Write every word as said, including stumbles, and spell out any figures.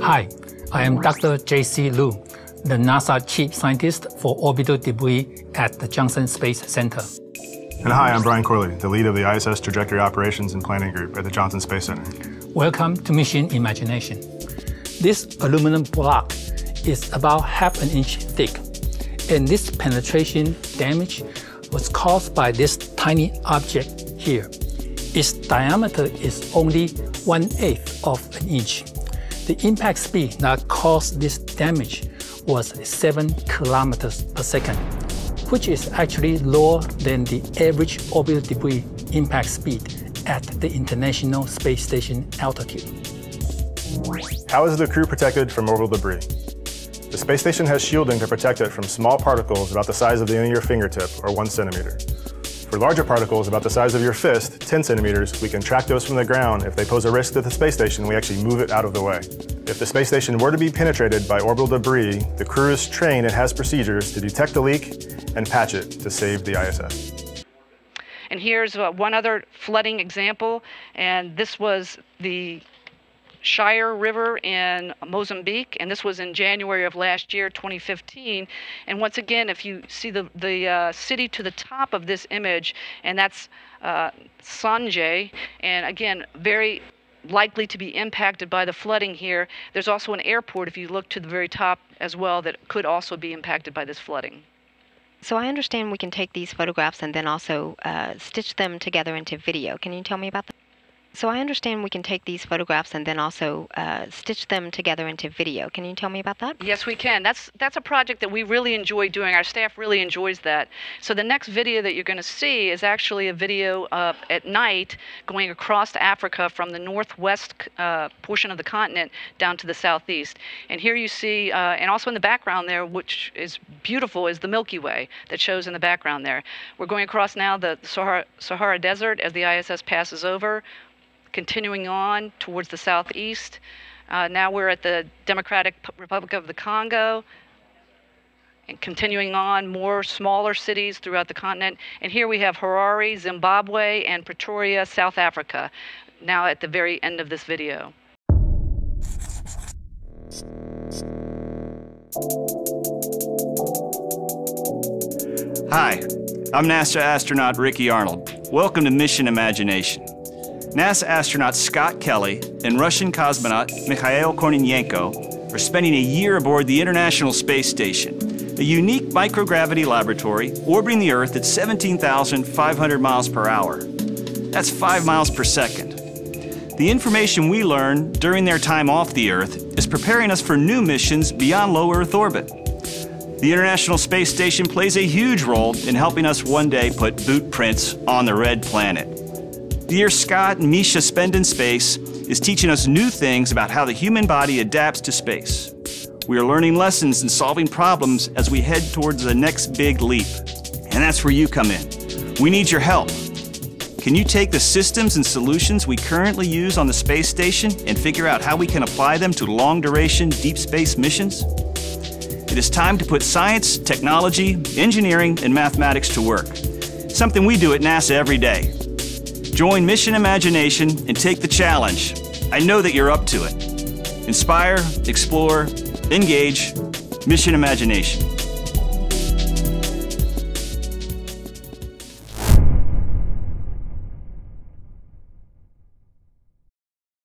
Hi, I am Doctor J C Lu, the NASA Chief Scientist for Orbital Debris at the Johnson Space Center. And hi, I'm Brian Corley, the lead of the I S S Trajectory Operations and Planning Group at the Johnson Space Center. Welcome to Mission Imagination. This aluminum block is about half an inch thick, and this penetration damage was caused by this tiny object here. Its diameter is only one-eighth of an inch. The impact speed that caused this damage was seven kilometers per second, which is actually lower than the average orbital debris impact speed at the International Space Station altitude. How is the crew protected from orbital debris? The space station has shielding to protect it from small particles about the size of the end of your fingertip, or one centimeter. For larger particles about the size of your fist, ten centimeters, we can track those from the ground. If they pose a risk to the space station, we actually move it out of the way. If the space station were to be penetrated by orbital debris, the crew is trained and has procedures to detect the leak and patch it to save the I S S. And here's one other flooding example, and this was the Shire River in Mozambique, and this was in January of last year, twenty fifteen. And once again, if you see the, the uh, city to the top of this image, and that's uh, Sanjay, and again, very likely to be impacted by the flooding here. There's also an airport, if you look to the very top as well, that could also be impacted by this flooding. So I understand we can take these photographs and then also uh, stitch them together into video. Can you tell me about that? So I understand we can take these photographs and then also uh, stitch them together into video. Can you tell me about that? Yes, we can. That's, that's a project that we really enjoy doing. Our staff really enjoys that. So the next video that you're going to see is actually a video uh, at night going across Africa from the northwest uh, portion of the continent down to the southeast. And here you see, uh, and also in the background there, which is beautiful, is the Milky Way that shows in the background there. We're going across now the Sahara, Sahara Desert as the I S S passes over, continuing on towards the southeast. Uh, now we're at the Democratic Republic of the Congo, and continuing on more smaller cities throughout the continent. And here we have Harare, Zimbabwe, and Pretoria, South Africa, now at the very end of this video. Hi, I'm NASA astronaut Ricky Arnold. Welcome to Mission Imagination. NASA astronaut Scott Kelly and Russian cosmonaut Mikhail Kornienko are spending a year aboard the International Space Station, a unique microgravity laboratory orbiting the Earth at seventeen thousand five hundred miles per hour. That's five miles per second. The information we learn during their time off the Earth is preparing us for new missions beyond low Earth orbit. The International Space Station plays a huge role in helping us one day put boot prints on the red planet. The year Scott and Misha spend in space is teaching us new things about how the human body adapts to space. We are learning lessons and solving problems as we head towards the next big leap. And that's where you come in. We need your help. Can you take the systems and solutions we currently use on the space station and figure out how we can apply them to long-duration deep space missions? It is time to put science, technology, engineering, and mathematics to work. Something we do at NASA every day. Join Mission Imagination and take the challenge. I know that you're up to it. Inspire, explore, engage, Mission Imagination.